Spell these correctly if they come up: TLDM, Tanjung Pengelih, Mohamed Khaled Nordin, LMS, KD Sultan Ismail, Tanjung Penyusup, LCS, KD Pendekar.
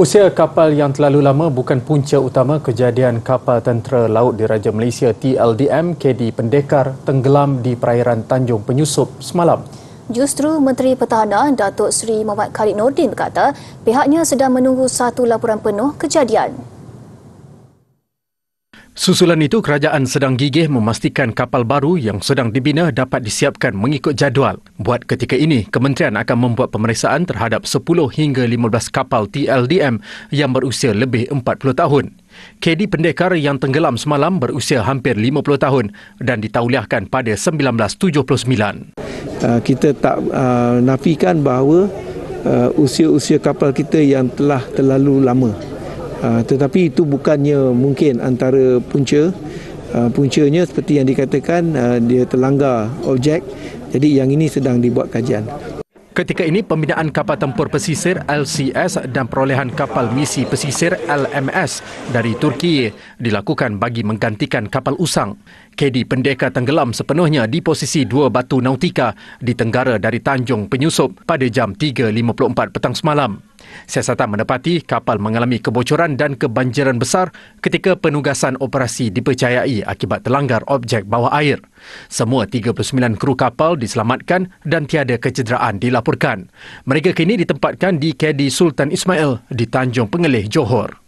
Usia kapal yang terlalu lama bukan punca utama kejadian kapal tentera laut diraja Malaysia TLDM KD Pendekar tenggelam di perairan Tanjung Penyusup semalam. Justru Menteri Pertahanan Datuk Seri Mohamed Khaled Nordin berkata pihaknya sedang menunggu satu laporan penuh kejadian. Susulan itu, kerajaan sedang gigih memastikan kapal baru yang sedang dibina dapat disiapkan mengikut jadual. Buat ketika ini, kementerian akan membuat pemeriksaan terhadap 10 hingga 15 kapal TLDM yang berusia lebih 40 tahun. KD Pendekar yang tenggelam semalam berusia hampir 50 tahun dan ditauliahkan pada 1979. Kita tak nafikan bahawa usia-usia kapal kita yang telah terlalu lama. Tetapi itu bukannya mungkin antara punca. Puncanya seperti yang dikatakan, dia terlanggar objek. Jadi yang ini sedang dibuat kajian. Ketika ini, pembinaan kapal tempur pesisir LCS dan perolehan kapal misi pesisir LMS dari Turki dilakukan bagi menggantikan kapal usang. KD Pendekar tenggelam sepenuhnya di posisi 2 Batu Nautika di tenggara dari Tanjung Penyusup pada jam 3.54 petang semalam. Siasatan menepati kapal mengalami kebocoran dan kebanjiran besar ketika penugasan operasi dipercayai akibat terlanggar objek bawah air. Semua 39 kru kapal diselamatkan dan tiada kecederaan dilaporkan. Mereka kini ditempatkan di KD Sultan Ismail di Tanjung Pengelih, Johor.